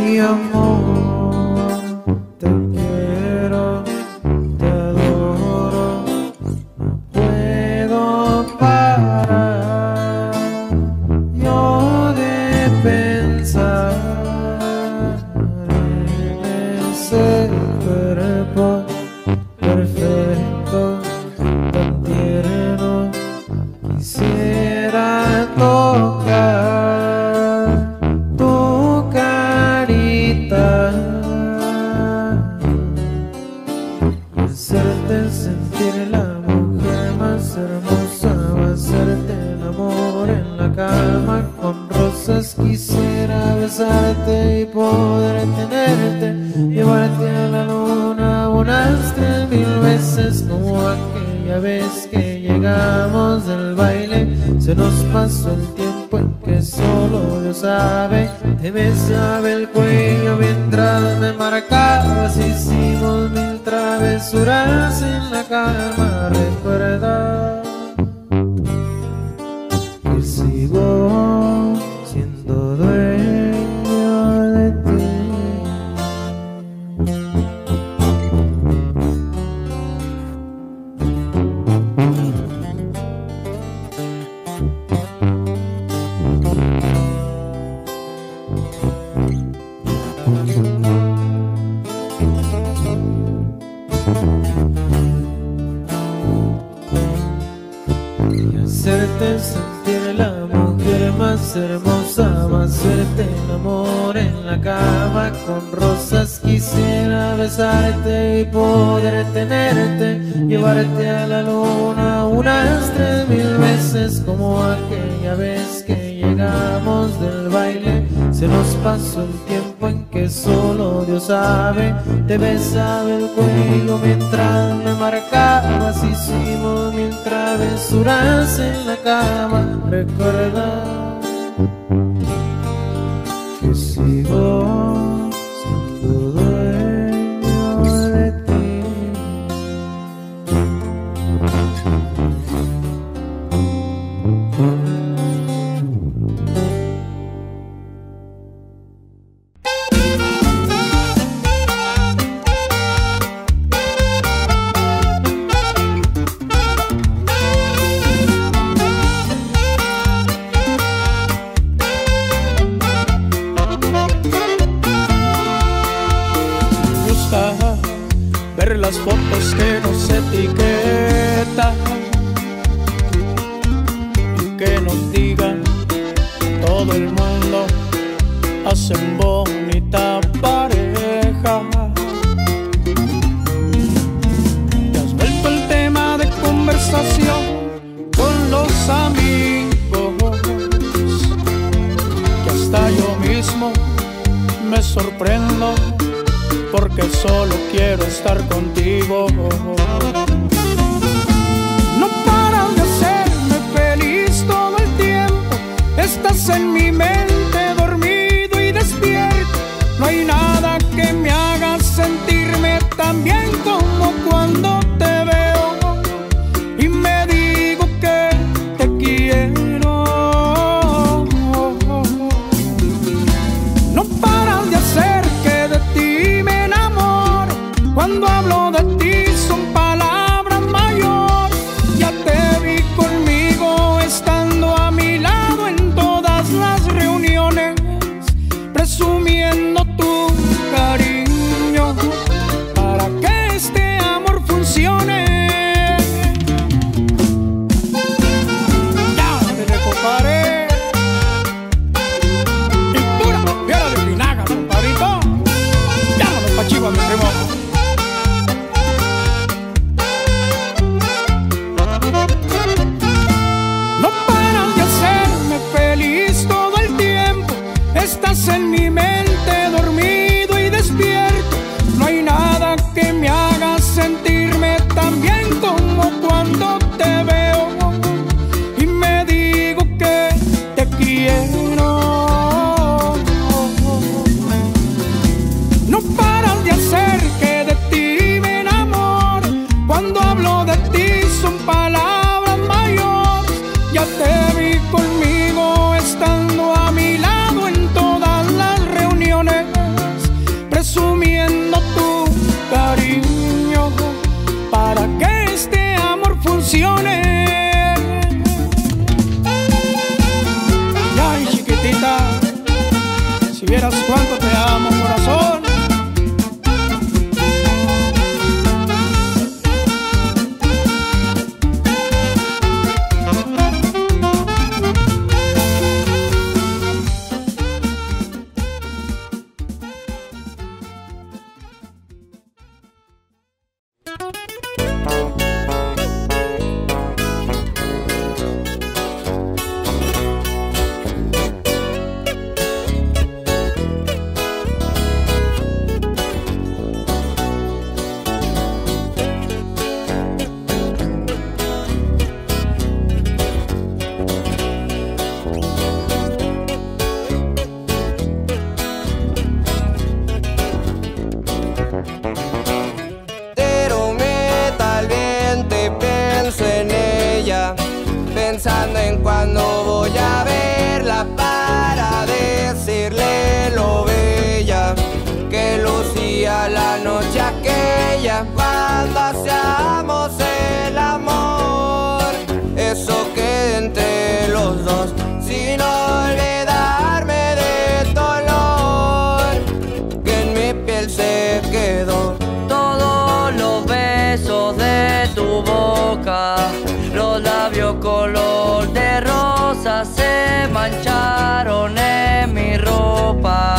mi amor, te quiero, te adoro, no puedo parar yo de pensar en ese cuerpo perfecto, tan tierno, quisiera tocar y hacerte sentir la mujer más hermosa, o hacerte el amor en la cama con rosas. Quisiera besarte y poder tenerte, llevarte a la luna unas 3000 veces, como aquella vez que llegamos del baile. Se nos pasó el tiempo en que solo Dios sabe. Te besaba el cuello mientras me marcabas, hicimos mil travesuras en la cama. Recuerda que sigo siendo dueño de ti. Y hacerte sentir la mujer más hermosa, o hacerte el amor en la cama con rosas. Quisiera besarte y poder tenerte, llevarte a la luna unas 3000 veces, como aquella vez que llegamos del baile. Se nos pasó el tiempo en que solo Dios sabe. Te besaba el cuello mientras me marcabas, hicimos mil travesuras en la cama. Recuerda que sigo siendo dueño de ti. Ver las fotos que nos etiquetan y que nos digan todo el mundo hacen bonita pareja. Te has vuelto el tema de conversación con los amigos, que hasta yo mismo me sorprendo, porque solo quiero estar contigo. No paras de hacerme feliz todo el tiempo, estás en mi mente dormido y despierto. No hay nada que me haga sentirme tan bien como cuando te veo y me digo que te quiero. No paras de hacer que de ti cuando hablo de ti son palabras mayores. Ya te vi conmigo estando a mi lado en todas las reuniones, presumiendo tu cariño para que este amor funcione. Ya te recoparé y pura piedra de pinaga, compadrito. Llámame pa' Chihuahua, mi primo. Estás en mi mente dormido y despierto. No hay nada que me haga sentirme tan bien como cuando te veo y me digo que te quiero. No paras de hacer que de ti me enamore, cuando hablo de ti son palabras mayores. Ya te vi conmigo estando a mi lado en todas las reuniones. vieras cuánto te amo, corazón. Pensando en cuándo voy a verla para decirle lo bella que lucía la noche aquella cuando hacíamos el amor. Eso queda entre los dos, sin olvidarme de dolor que en mi piel se quedó. Todos los besos de tu boca, los labios color de rosa se mancharon en mi ropa.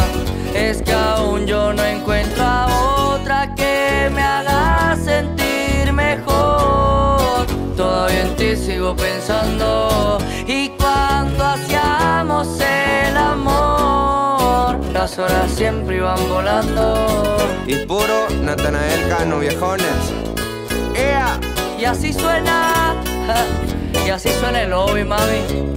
Es que aún yo no encuentro a otra que me haga sentir mejor. Todavía en ti sigo pensando y cuando hacíamos el amor, las horas siempre iban volando. Y puro Natanael Cano, viejones. ¡Ea! Y así suena, y así suena el hobby, mami.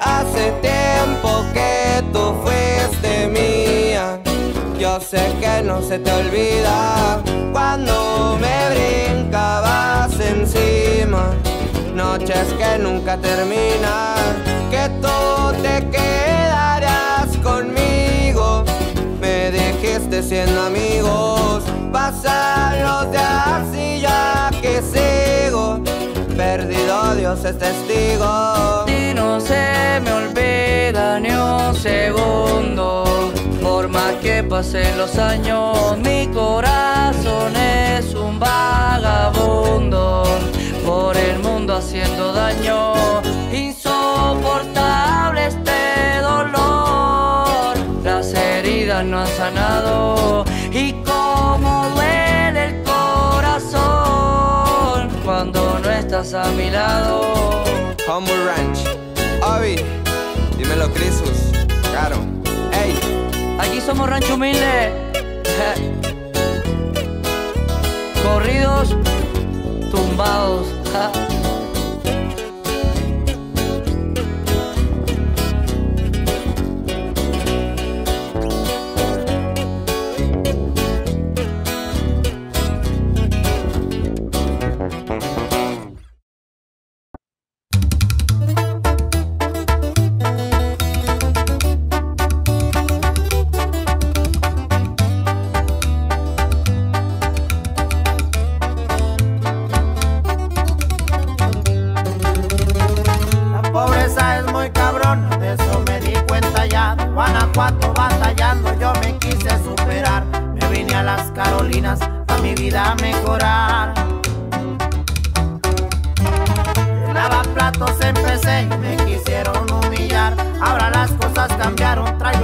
Hace tiempo que tú fuiste mía, yo sé que no se te olvida cuando me brincabas encima. Noches que nunca terminan, que tú te quedarás conmigo. Me dijiste siendo amigos, pasan los días y ya que sigo perdido, Dios es testigo. Y no se me olvida ni un segundo, por más que pasen los años, mi corazón es un vagabundo, por el mundo haciendo daño, insoportable este dolor. Las heridas no han sanado y cómo duele el corazón cuando no estás a mi lado. Humble Ranch, Obi, dímelo Crisus, Caro, hey. Aquí somos rancho humilde. Corridos, tumbados. Ahí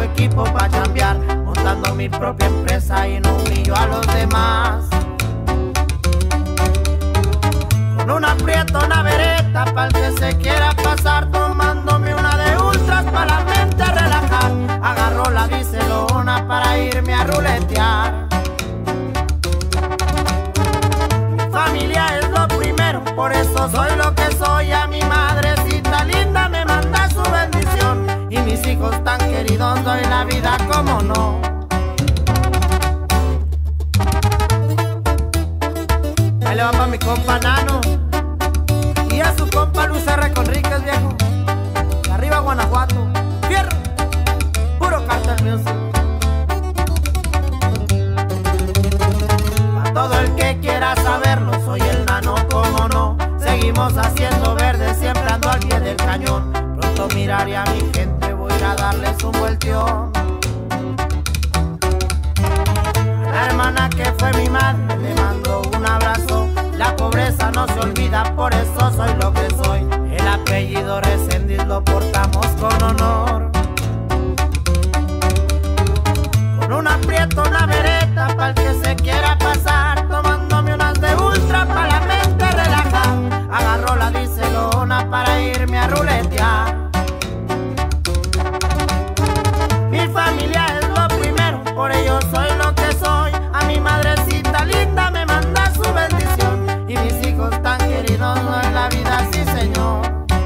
le va pa' mi compa Nano y a su compa Luis R. Conríquez, viejo. darle su vueltión. La hermana que fue mi madre le mando un abrazo. La pobreza no se olvida, por eso soy lo que soy. El apellido Reséndiz lo portamos con honor. Con un aprieto, una vereta para el que se quiera pasar, tomándome unas de ultra para la mente relajar. Agarro la dicelona para irme a ruletear. Mi familia es lo primero, por ello soy lo que soy. A mi madrecita linda me manda su bendición. Y mis hijos tan queridos en la vida, sí señor.